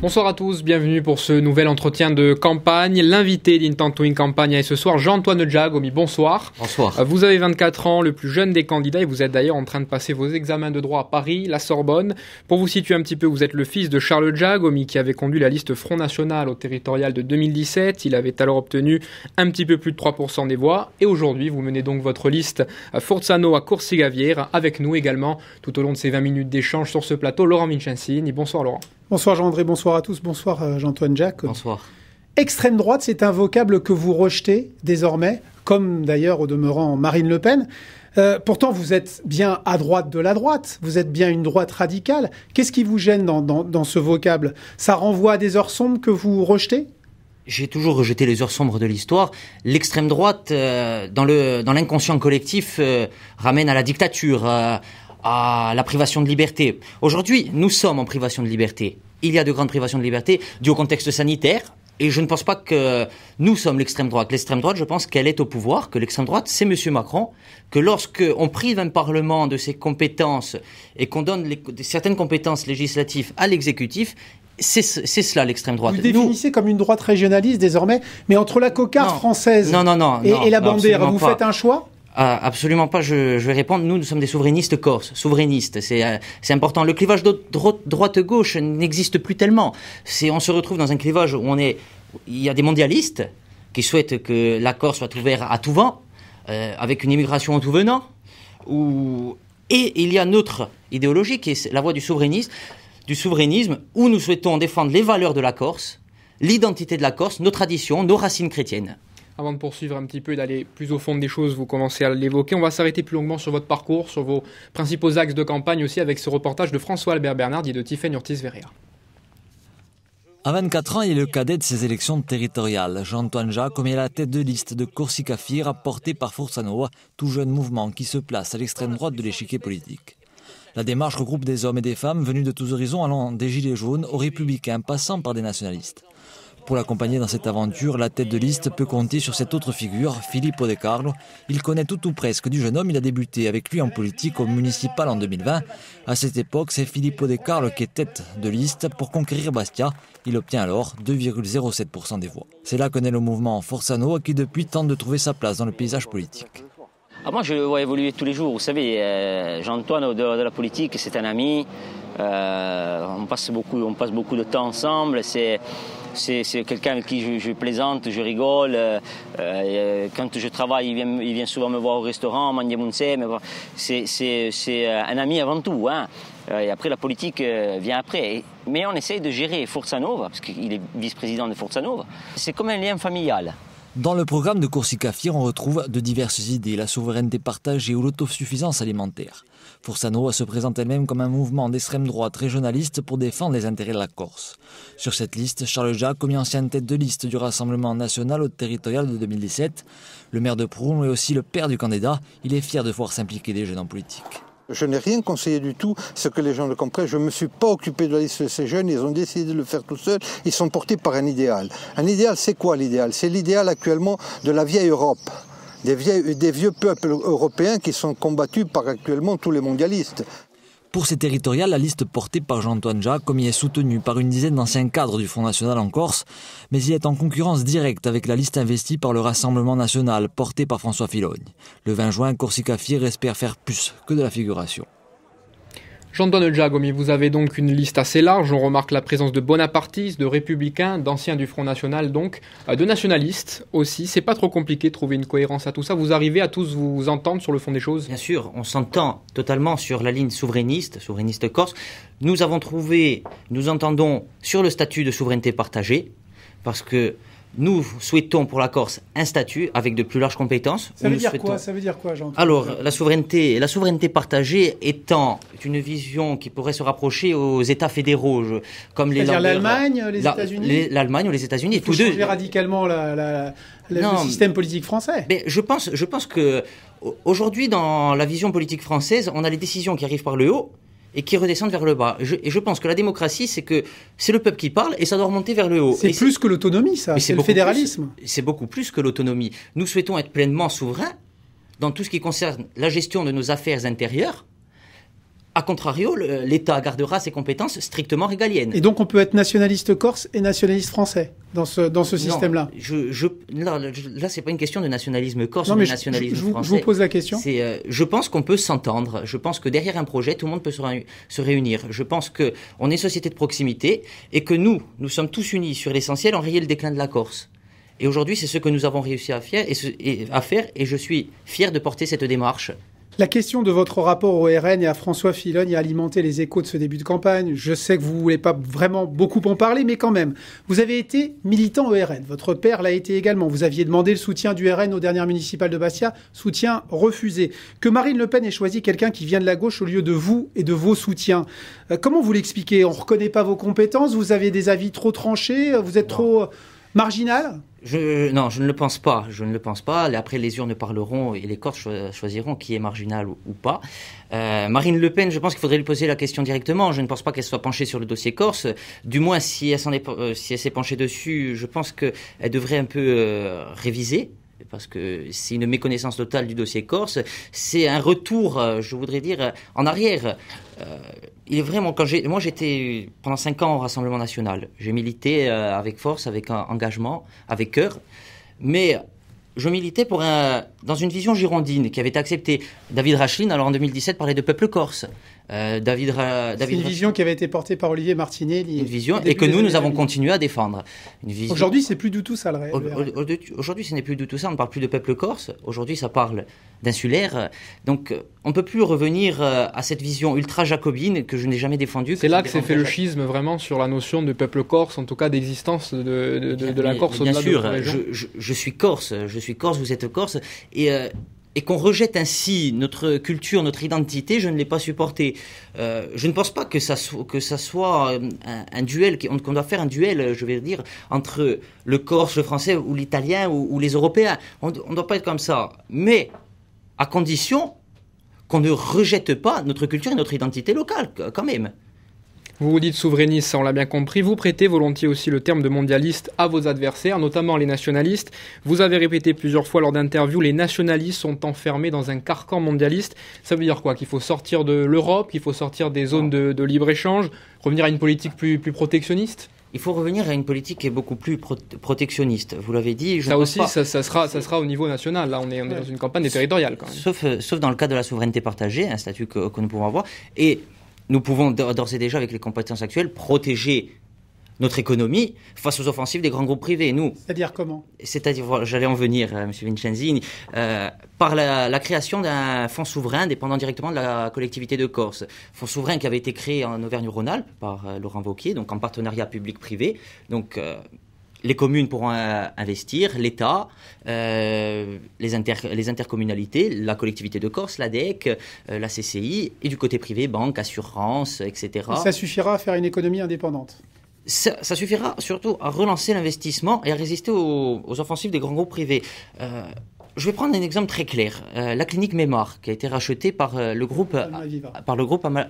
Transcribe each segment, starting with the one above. Bonsoir à tous, bienvenue pour ce nouvel entretien de campagne. L'invité d'Intentouin Campagne est ce soir Jean-Antoine Giacomi. Bonsoir. Bonsoir. Vous avez 24 ans, le plus jeune des candidats, et vous êtes d'ailleurs en train de passer vos examens de droit à Paris, la Sorbonne. Pour vous situer un petit peu, vous êtes le fils de Charles Giacomi qui avait conduit la liste Front National au territorial de 2017. Il avait alors obtenu un petit peu plus de 3% des voix. Et aujourd'hui, vous menez donc votre liste Forzano à Corsica Fir. Avec nous également, tout au long de ces 20 minutes d'échange sur ce plateau, Laurent Minchensini. Bonsoir Laurent. Bonsoir Jean-André, bonsoir à tous, bonsoir Jean-Antoine Giacomi. Bonsoir. Extrême droite, c'est un vocable que vous rejetez désormais, comme d'ailleurs au demeurant Marine Le Pen. Pourtant, vous êtes bien à droite de la droite, vous êtes bien une droite radicale. Qu'est-ce qui vous gêne dans ce vocable? Ça renvoie à des heures sombres que vous rejetez? J'ai toujours rejeté les heures sombres de l'histoire. L'extrême droite, dans l'inconscient collectif, ramène à la dictature, à la privation de liberté. Aujourd'hui, nous sommes en privation de liberté. Il y a de grandes privations de liberté dues au contexte sanitaire. Et je ne pense pas que nous sommes l'extrême droite. L'extrême droite, je pense qu'elle est au pouvoir, que l'extrême droite, c'est M. Macron, que lorsqu'on prive un Parlement de ses compétences et qu'on donne certaines compétences législatives à l'exécutif, c'est cela l'extrême droite. Vous définissez comme une droite régionaliste désormais, mais entre la cocarde française et la bandère, vous faites un choix ? Absolument pas, je vais répondre. Nous sommes des souverainistes corses, souverainistes, c'est important. Le clivage droite-gauche n'existe plus tellement. On se retrouve dans un clivage où il y a des mondialistes qui souhaitent que la Corse soit ouverte à tout vent, avec une immigration en tout venant, et il y a notre idéologie qui est la voie du souverainisme où nous souhaitons défendre les valeurs de la Corse, l'identité de la Corse, nos traditions, nos racines chrétiennes. Avant de poursuivre un petit peu et d'aller plus au fond des choses, vous commencez à l'évoquer. On va s'arrêter plus longuement sur votre parcours, sur vos principaux axes de campagne aussi, avec ce reportage de François-Albert Bernard et de Tiffaine Ortiz-Verrea. À 24 ans, il est le cadet de ces élections territoriales. Jean-Antoine Giacomi est la tête de liste de Corsica Fir, portée par Forza Nova, tout jeune mouvement qui se place à l'extrême droite de l'échiquier politique. La démarche regroupe des hommes et des femmes venus de tous horizons, allant des gilets jaunes aux républicains, passant par des nationalistes. Pour l'accompagner dans cette aventure, la tête de liste peut compter sur cette autre figure, Filippo De Carlo. Il connaît tout ou presque du jeune homme, il a débuté avec lui en politique au municipal en 2020. À cette époque, c'est Filippo De Carlo qui est tête de liste pour conquérir Bastia. Il obtient alors 2,07% des voix. C'est là que naît le mouvement Forza Nova qui depuis tente de trouver sa place dans le paysage politique. Ah, moi je le vois évoluer tous les jours, vous savez, Jean-Antoine au-delà de la politique, c'est un ami, on passe beaucoup de temps ensemble, c'est quelqu'un avec qui je plaisante, je rigole, quand je travaille il vient souvent me voir au restaurant, manger mon thé, c'est un ami avant tout, hein. Et après la politique vient après, mais on essaye de gérer Forza Nova, parce qu'il est vice-président de Forza Nova, c'est comme un lien familial. Dans le programme de Corsica Fir, on retrouve de diverses idées, la souveraineté partagée ou l'autosuffisance alimentaire. Forza Nova se présente elle-même comme un mouvement d'extrême droite régionaliste pour défendre les intérêts de la Corse. Sur cette liste, Charles Giacomi, ancienne tête de liste du Rassemblement National au territorial de 2017. Le maire de Proume est aussi le père du candidat. Il est fier de voir s'impliquer des jeunes en politique. Je n'ai rien conseillé du tout, ce que les gens le comprennent. Je ne me suis pas occupé de la liste de ces jeunes, ils ont décidé de le faire tout seuls. Ils sont portés par un idéal. Un idéal, c'est quoi l'idéal? C'est l'idéal actuellement de la vieille Europe. Des vieux peuples européens qui sont combattus par actuellement tous les mondialistes. Pour ces territoriales, la liste portée par Jean-Antoine Giacomi est soutenue par une dizaine d'anciens cadres du Front National en Corse, mais il est en concurrence directe avec la liste investie par le Rassemblement National, portée par François Filoni. Le 20 juin, Corsica Fir espère faire plus que de la figuration. Jean-Antoine Giacomi, vous avez donc une liste assez large. On remarque la présence de bonapartistes, de républicains, d'anciens du Front National, donc de nationalistes aussi. C'est pas trop compliqué de trouver une cohérence à tout ça. Vous arrivez à tous vous entendre sur le fond des choses? Bien sûr, on s'entend totalement sur la ligne souverainiste, souverainiste corse. Nous avons trouvé, nous entendons sur le statut de souveraineté partagée, parce que nous souhaitons pour la Corse un statut avec de plus larges compétences. Ça veut dire quoi? Ça veut dire quoi, Jean-Claude? Alors, la souveraineté partagée étant une vision qui pourrait se rapprocher aux États fédéraux, comme les l'Allemagne, les États-Unis. L'Allemagne ou les États-Unis. Il faut changer radicalement le système politique français. Mais je pense que aujourd'hui, dans la vision politique française, on a les décisions qui arrivent par le haut et qui redescendent vers le bas. Et je pense que la démocratie, c'est que c'est le peuple qui parle et ça doit remonter vers le haut. C'est plus que l'autonomie, ça, c'est le fédéralisme. C'est beaucoup plus que l'autonomie. Nous souhaitons être pleinement souverains dans tout ce qui concerne la gestion de nos affaires intérieures A contrario, l'État gardera ses compétences strictement régaliennes. Et donc on peut être nationaliste corse et nationaliste français dans ce système-là? Là, c'est pas une question de nationalisme corse ou de nationalisme français. Je vous pose la question. Je pense qu'on peut s'entendre. Je pense que derrière un projet, tout le monde peut se réunir. Je pense qu'on est société de proximité et que nous sommes tous unis sur l'essentiel, enrayer le déclin de la Corse. Et aujourd'hui, c'est ce que nous avons réussi à faire et je suis fier de porter cette démarche. La question de votre rapport au RN et à François Filoni a alimenté les échos de ce début de campagne. Je sais que vous ne voulez pas vraiment beaucoup en parler, mais quand même. Vous avez été militant au RN. Votre père l'a été également. Vous aviez demandé le soutien du RN aux dernières municipales de Bastia. Soutien refusé. Que Marine Le Pen ait choisi quelqu'un qui vient de la gauche au lieu de vous et de vos soutiens. Comment vous l'expliquez? On ne reconnaît pas vos compétences? Vous avez des avis trop tranchés? Vous êtes trop marginal? Non, je ne le pense pas. Je ne le pense pas. Après, les urnes parleront et les Corses choisiront qui est marginal ou pas. Marine Le Pen, je pense qu'il faudrait lui poser la question directement. Je ne pense pas qu'elle soit penchée sur le dossier corse. Du moins, si elle s'est penchée dessus, je pense qu'elle devrait un peu réviser. Parce que c'est une méconnaissance totale du dossier corse. C'est un retour, je voudrais dire, en arrière. Il est vraiment, moi j'étais pendant 5 ans au Rassemblement National. J'ai milité avec force, avec engagement, avec cœur. Mais je militais dans une vision girondine qui avait été acceptée. David Rachlin, alors en 2017, parlait de peuple corse. C'est une vision qui avait été portée par Olivier Martinet. Une vision, et que nous avons continué à défendre. Aujourd'hui, c'est plus du tout ça, le réel. Aujourd'hui, ce n'est plus du tout ça. On ne parle plus de peuple corse. Aujourd'hui, ça parle d'insulaire. Donc, on ne peut plus revenir à cette vision ultra-jacobine que je n'ai jamais défendue. C'est là que s'est fait le schisme, vraiment, sur la notion de peuple corse, en tout cas d'existence de la Corse. Bien sûr, je suis corse. Je suis corse, vous êtes corse, et qu'on rejette ainsi notre culture, notre identité, je ne l'ai pas supporté. Je ne pense pas que ça soit un duel, qu'on doit faire un duel, je vais dire, entre le Corse, le Français ou l'Italien ou les Européens. On ne doit pas être comme ça. Mais à condition qu'on ne rejette pas notre culture et notre identité locale, quand même. Vous vous dites souverainiste, ça on l'a bien compris. Vous prêtez volontiers aussi le terme de mondialiste à vos adversaires, notamment les nationalistes. Vous avez répété plusieurs fois lors d'interviews, les nationalistes sont enfermés dans un carcan mondialiste. Ça veut dire quoi? Qu'il faut sortir de l'Europe, qu'il faut sortir des zones de libre-échange, revenir à une politique plus protectionniste? Il faut revenir à une politique qui est beaucoup plus protectionniste. Vous l'avez dit. Ça aussi, ça sera au niveau national. Là, on est dans une campagne territoriale quand même. Sauf dans le cas de la souveraineté partagée, un statut que nous pouvons avoir. Et nous pouvons d'ores et déjà, avec les compétences actuelles, protéger notre économie face aux offensives des grands groupes privés. C'est-à-dire comment? C'est-à-dire, j'allais en venir, M. Minchensini, par la création d'un fonds souverain dépendant directement de la collectivité de Corse. Fonds souverain qui avait été créé en Auvergne-Rhône-Alpes par Laurent Wauquiez, donc en partenariat public-privé. Donc les communes pourront investir, l'État, les intercommunalités, la collectivité de Corse, l'ADEC, la CCI, et du côté privé, banque, assurance, etc. Et ça suffira à faire une économie indépendante? Ça suffira surtout à relancer l'investissement et à résister aux offensives des grands groupes privés. Je vais prendre un exemple très clair. La clinique Mémar, qui a été rachetée par le groupe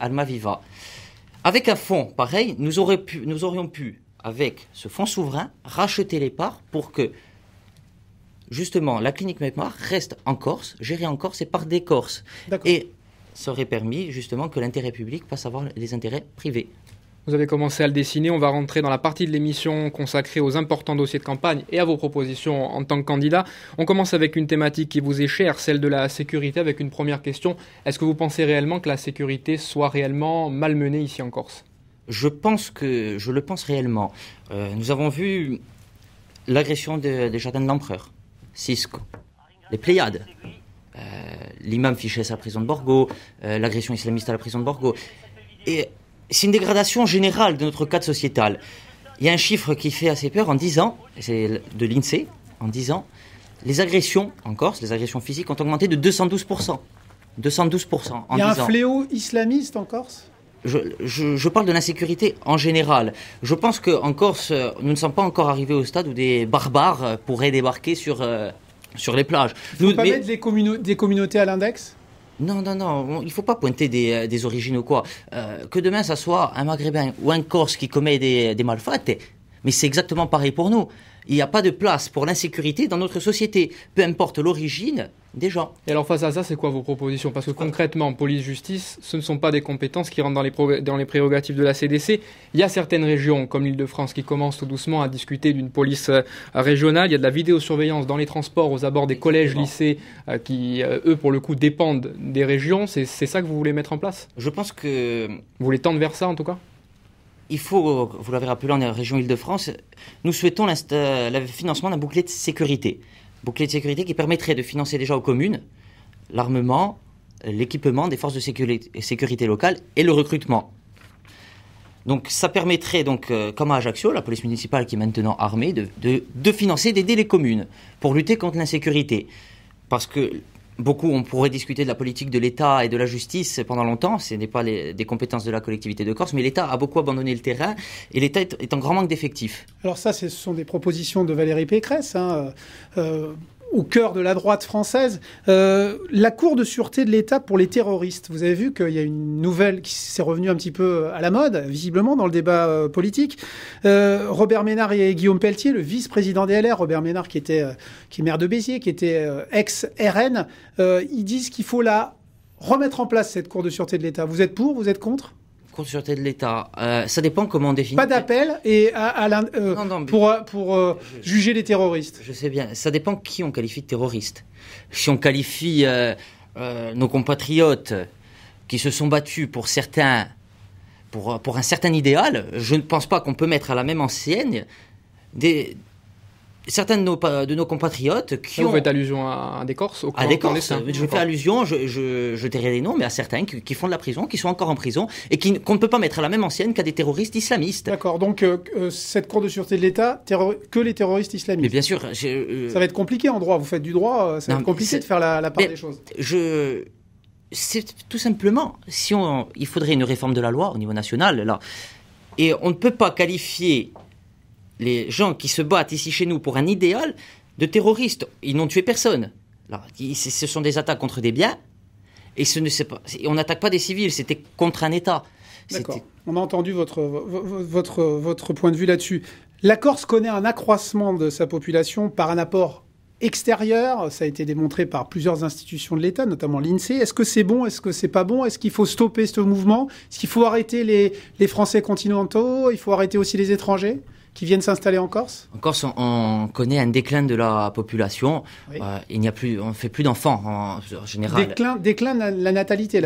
Alma Viva. Avec un fonds pareil, nous aurions pu avec ce fonds souverain, racheter les parts pour que, justement, la clinique Mémar reste en Corse, gérée en Corse et par des Corses. Et ça aurait permis, justement, que l'intérêt public passe à voir les intérêts privés. Vous avez commencé à le dessiner. On va rentrer dans la partie de l'émission consacrée aux importants dossiers de campagne et à vos propositions en tant que candidat. On commence avec une thématique qui vous est chère, celle de la sécurité, avec une première question. Est-ce que vous pensez réellement que la sécurité soit réellement malmenée ici en Corse ? Je le pense réellement. Nous avons vu l'agression des jardins de l'Empereur, Cisco, les Pléiades, l'imam Fichès à la prison de Borgo, l'agression islamiste à la prison de Borgo. Et c'est une dégradation générale de notre cadre sociétal. Il y a un chiffre qui fait assez peur. En 10 ans, c'est de l'INSEE, en 10 ans, les agressions en Corse, les agressions physiques ont augmenté de 212%. 212% en 10 ans. Il y a un fléau islamiste en Corse ? Je parle de l'insécurité en général. Je pense qu'en Corse, nous ne sommes pas encore arrivés au stade où des barbares pourraient débarquer sur les plages. Vous ne pouvez pas mettre des communautés à l'index ? Non. Il ne faut pas pointer des origines ou quoi. Que demain, ça soit un Maghrébin ou un Corse qui commet des malfaites, Mais c'est exactement pareil pour nous. Il n'y a pas de place pour l'insécurité dans notre société, peu importe l'origine des gens. Et alors face à ça, c'est quoi vos propositions? Parce que concrètement, police-justice, ce ne sont pas des compétences qui rentrent dans les prérogatives de la CDC. Il y a certaines régions, comme l'Île-de-France, qui commencent tout doucement à discuter d'une police régionale. Il y a de la vidéosurveillance dans les transports, aux abords des collèges, lycées, qui, eux, pour le coup, dépendent des régions. C'est ça que vous voulez mettre en place? Je pense que... Vous voulez tendre vers ça, en tout cas? Il faut, vous l'avez rappelé, en région Île-de-France, nous souhaitons le financement d'un bouclier de sécurité. Bouclier de sécurité qui permettrait de financer déjà aux communes l'armement, l'équipement des forces de sécurité locales et le recrutement. Donc ça permettrait, donc, comme à Ajaccio, la police municipale qui est maintenant armée, de financer, d'aider les communes pour lutter contre l'insécurité. Parce que... Beaucoup, on pourrait discuter de la politique de l'État et de la justice pendant longtemps, ce n'est pas des compétences de la collectivité de Corse, mais l'État a beaucoup abandonné le terrain et l'État est en grand manque d'effectifs. Alors ça, ce sont des propositions de Valérie Pécresse, hein, au cœur de la droite française. La Cour de sûreté de l'État pour les terroristes, vous avez vu qu'il y a une nouvelle qui s'est revenue un petit peu à la mode, visiblement, dans le débat politique. Robert Ménard et Guillaume Pelletier, le vice-président des LR, Robert Ménard qui est maire de Béziers, qui était ex-RN, ils disent qu'il faut la remettre en place, cette Cour de sûreté de l'État. Vous êtes pour, vous êtes contre ? Cour de sûreté de l'État, ça dépend comment on définit. Pas d'appel et pour juger les terroristes. Je sais bien, ça dépend qui on qualifie de terroriste. Si on qualifie nos compatriotes qui se sont battus pour certains, pour un certain idéal, je ne pense pas qu'on peut mettre à la même enseigne certains de nos compatriotes qui ont... Vous faites allusion à des Corses, au Corses, je fais allusion, je tairai les noms, mais à certains qui font de la prison, qui sont encore en prison, et qu'on ne peut pas mettre à la même ancienne qu'à des terroristes islamistes. D'accord, donc cette Cour de sûreté de l'État, que les terroristes islamistes. Mais bien sûr... Ça va être compliqué en droit, vous faites du droit, ça va être compliqué de faire la part des choses. C'est tout simplement, il faudrait une réforme de la loi au niveau national, là, et on ne peut pas qualifier... Les gens qui se battent ici chez nous pour un idéal de terroristes, ils n'ont tué personne. Alors, ce sont des attaques contre des biens et on n'attaque pas des civils, c'était contre un État. D'accord. On a entendu votre point de vue là-dessus. La Corse connaît un accroissement de sa population par un apport extérieur. Ça a été démontré par plusieurs institutions de l'État, notamment l'INSEE. Est-ce que c'est bon? Est-ce que c'est pas bon? Est-ce qu'il faut stopper ce mouvement? Est-ce qu'il faut arrêter les Français continentaux? Il faut arrêter aussi les étrangers qui viennent s'installer en Corse? En Corse, on connaît un déclin de la population. Oui. On ne fait plus d'enfants, en général. Déclin de la natalité.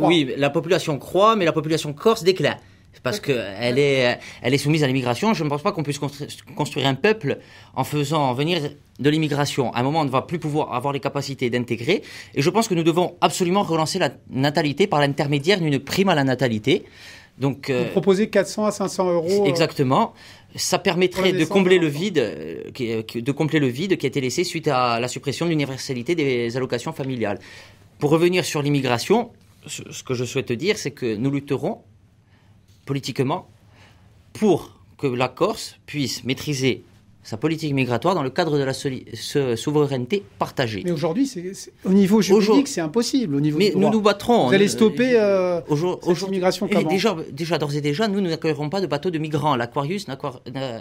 Oui, la population croît, mais la population corse décline. Parce qu'elle est soumise à l'immigration. Je ne pense pas qu'on puisse construire un peuple en faisant venir de l'immigration. À un moment, on ne va plus pouvoir avoir les capacités d'intégrer. Et je pense que nous devons absolument relancer la natalité par l'intermédiaire d'une prime à la natalité. Donc, vous proposez 400 à 500 euros. Exactement. Ça permettrait de combler le vide, qui a été laissé suite à la suppression de l'universalité des allocations familiales. Pour revenir sur l'immigration, ce que je souhaite dire, c'est que nous lutterons politiquement pour que la Corse puisse maîtriser sa politique migratoire dans le cadre de la souveraineté partagée. Mais aujourd'hui, au niveau juridique, c'est impossible. Au niveau du droit. Nous nous battrons. Vous allez stopper cette migration comment? Déjà, d'ores et déjà, nous n'accueillerons pas de bateaux de migrants. L'Aquarius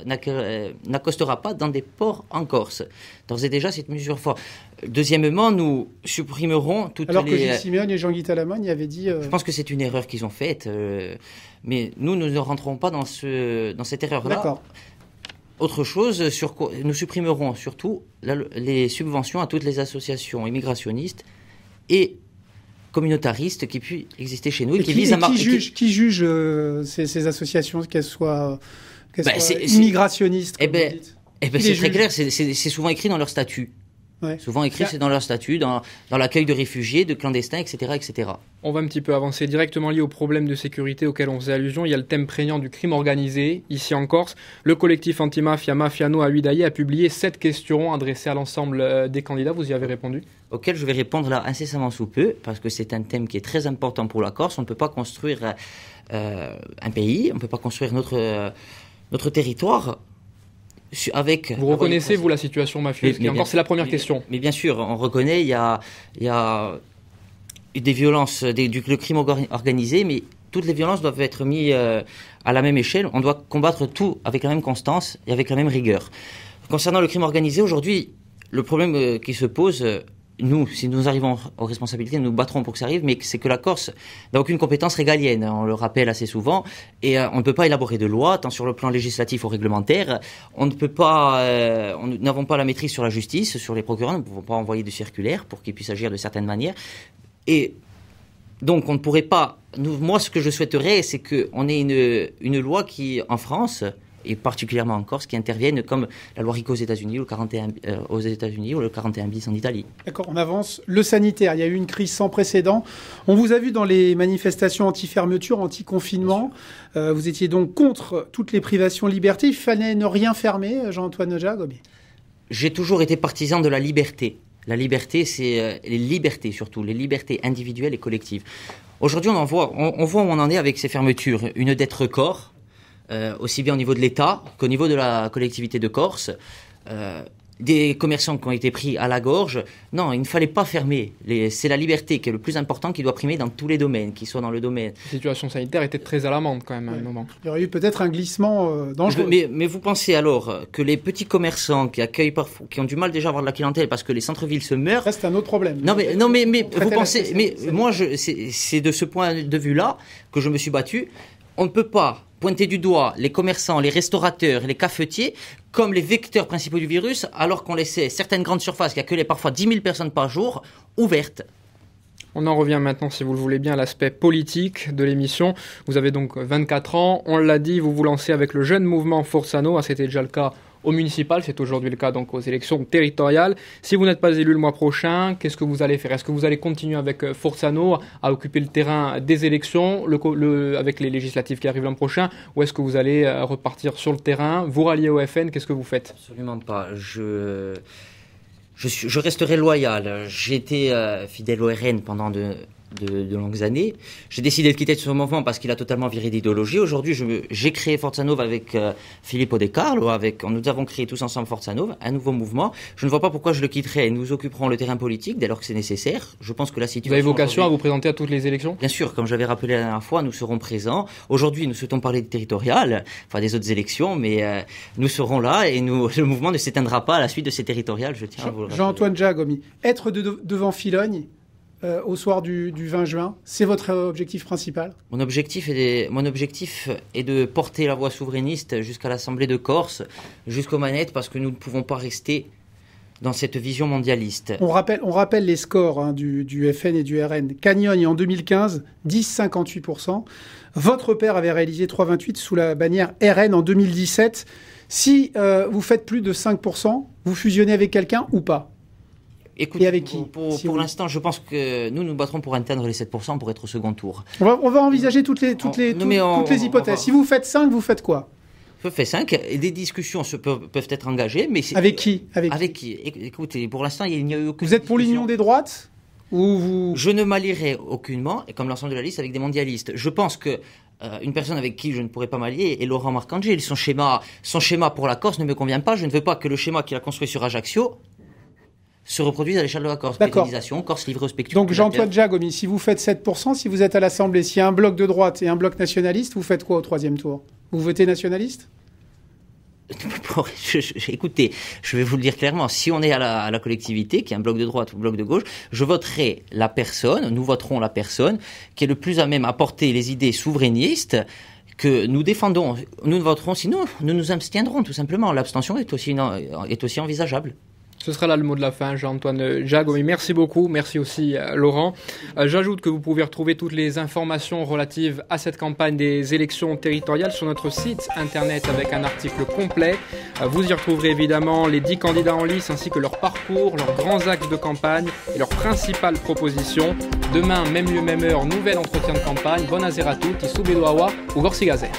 n'accostera pas dans des ports en Corse. D'ores et déjà, cette mesure forte. Deuxièmement, nous supprimerons toutes Alors que Gilles Siméon et Jean-Guy Talamagne avaient dit... Je pense que c'est une erreur qu'ils ont faite. Mais nous ne rentrons pas dans cette erreur-là. D'accord. Autre chose, nous supprimerons surtout les subventions à toutes les associations immigrationnistes et communautaristes qui puissent exister chez nous. Et qui juge ces associations, qu'elles soient immigrationnistes? C'est très clair, c'est souvent écrit dans leur statut. Ouais. Souvent écrit, c'est dans leur statut, dans l'accueil de réfugiés, de clandestins, etc., etc. On va un petit peu avancer directement lié au problème de sécurité auquel on faisait allusion. Il y a le thème prégnant du crime organisé, ici en Corse. Le collectif anti-mafia Mafiano à Udaye a publié 7 questions adressées à l'ensemble des candidats. Vous y avez répondu? Auquel je vais répondre là incessamment sous peu, parce que c'est un thème qui est très important pour la Corse. On ne peut pas construire un pays, on ne peut pas construire notre territoire... Vous reconnaissez, vous, la situation mafieuse? C'est la première question. Mais bien sûr, on reconnaît, il y a des violences, le crime organisé, mais toutes les violences doivent être mises à la même échelle. On doit combattre tout avec la même constance et avec la même rigueur. Concernant le crime organisé, aujourd'hui, le problème qui se pose, nous, si nous arrivons aux responsabilités, nous battrons pour que ça arrive, mais c'est que la Corse n'a aucune compétence régalienne, on le rappelle assez souvent, et on ne peut pas élaborer de loi, tant sur le plan législatif ou réglementaire, on ne peut pas, nous n'avons pas la maîtrise sur la justice, sur les procureurs, nous ne pouvons pas envoyer de circulaires pour qu'ils puissent agir de certaines manières, et donc on ne pourrait pas, nous, moi ce que je souhaiterais, c'est qu'on ait une loi qui, en France, et particulièrement en Corse, qui interviennent comme la loi Rico aux États-Unis ou le 41 bis en Italie. D'accord, on avance. Le sanitaire, il y a eu une crise sans précédent. On vous a vu dans les manifestations anti-fermeture, anti-confinement. Vous étiez donc contre toutes les privations de liberté. Il fallait ne rien fermer, Jean-Antoine Giacomi. J'ai toujours été partisan de la liberté. La liberté, c'est les libertés surtout, les libertés individuelles et collectives. Aujourd'hui, on voit où on en est avec ces fermetures. Une dette record. Aussi bien au niveau de l'État qu'au niveau de la collectivité de Corse, des commerçants qui ont été pris à la gorge. Non, il ne fallait pas fermer. C'est la liberté qui est le plus important, qui doit primer dans tous les domaines, qui soit dans le domaine. La situation sanitaire était très alarmante quand même à un moment. Il y aurait eu peut-être un glissement dangereux. Mais vous pensez alors que les petits commerçants qui accueillent parfois, qui ont du mal déjà à avoir de la clientèle parce que les centres-villes se meurent. Ça, c'est un autre problème. Non mais vous pensez. Mais moi, c'est de ce point de vue-là que je me suis battu. On ne peut pas pointer du doigt les commerçants, les restaurateurs, les cafetiers comme les vecteurs principaux du virus, alors qu'on laissait certaines grandes surfaces qui accueillaient parfois 10 000 personnes par jour ouvertes. On en revient maintenant, si vous le voulez bien, à l'aspect politique de l'émission. Vous avez donc 24 ans, on l'a dit, vous vous lancez avec le jeune mouvement Forzano, c'était déjà le cas au municipal, c'est aujourd'hui le cas donc aux élections territoriales. Si vous n'êtes pas élu le mois prochain, qu'est-ce que vous allez faire? Est-ce que vous allez continuer avec Forzano à occuper le terrain des élections avec les législatives qui arrivent l'an prochain? Ou est-ce que vous allez repartir sur le terrain, vous rallier au FN? Qu'est-ce que vous faites? Absolument pas. Je resterai loyal. J'ai été fidèle au RN pendant de longues années. J'ai décidé de quitter ce mouvement parce qu'il a totalement viré d'idéologie. Aujourd'hui, j'ai créé Forza Nova avec Filippo De Carlo. Nous avons créé tous ensemble Forza Nova, un nouveau mouvement. Je ne vois pas pourquoi je le quitterais. Nous occuperons le terrain politique dès lors que c'est nécessaire. Je pense que la situation... Vous avez vocation à vous présenter à toutes les élections? Bien sûr, comme j'avais rappelé la dernière fois, nous serons présents. Aujourd'hui, nous souhaitons parler de territoriales, enfin des autres élections, mais nous serons là et le mouvement ne s'éteindra pas à la suite de ces territoriales. Je tiens à vous le rappeler. Jean-Antoine Giacomi, être devant Filoni au soir du 20 juin, c'est votre objectif principal? Mon objectif est de porter la voix souverainiste jusqu'à l'Assemblée de Corse, jusqu'aux manettes, parce que nous ne pouvons pas rester dans cette vision mondialiste. On rappelle les scores hein, du FN et du RN. Cagnogne en 2015, 10,58%. Votre père avait réalisé 3,28% sous la bannière RN en 2017. Si vous faites plus de 5%, vous fusionnez avec quelqu'un ou pas? Écoute, et avec qui? Pour l'instant, je pense que nous battrons pour atteindre les 7% pour être au second tour. On va envisager toutes les hypothèses. Si vous faites 5, vous faites quoi? Je fais 5. Et des discussions peuvent être engagées. Mais avec qui? Avec qui? Écoutez, pour l'instant, il n'y a eu aucune... Vous êtes pour l'union des droites ou vous... Je ne m'allierai aucunement, et comme l'ensemble de la liste, avec des mondialistes. Je pense que... une personne avec qui je ne pourrais pas m'allier est Laurent Marcangel. Son schéma pour la Corse ne me convient pas. Je ne veux pas que le schéma qu'il a construit sur Ajaccio se reproduisent à l'échelle de la Corse. Pétalisation, Corse livrée au spectacle. Donc Jean-Antoine Giacomi, si vous faites 7%, si vous êtes à l'Assemblée, s'il y a un bloc de droite et un bloc nationaliste, vous faites quoi au troisième tour? Vous votez nationaliste? Écoutez, je vais vous le dire clairement, si on est à la collectivité, qui est un bloc de droite ou un bloc de gauche, je voterai la personne, nous voterons la personne qui est le plus à même à porter les idées souverainistes que nous défendons. Nous voterons, sinon nous nous abstiendrons tout simplement. L'abstention est aussi envisageable. Ce sera là le mot de la fin, Jean-Antoine Giacomi. Merci beaucoup, merci aussi Laurent. J'ajoute que vous pouvez retrouver toutes les informations relatives à cette campagne des élections territoriales sur notre site internet avec un article complet. Vous y retrouverez évidemment les 10 candidats en lice ainsi que leur parcours, leurs grands axes de campagne et leurs principales propositions. Demain, même lieu, même heure, nouvel entretien de campagne. Bonne azera à toutes, Isubidoawa ou Gorsigazer.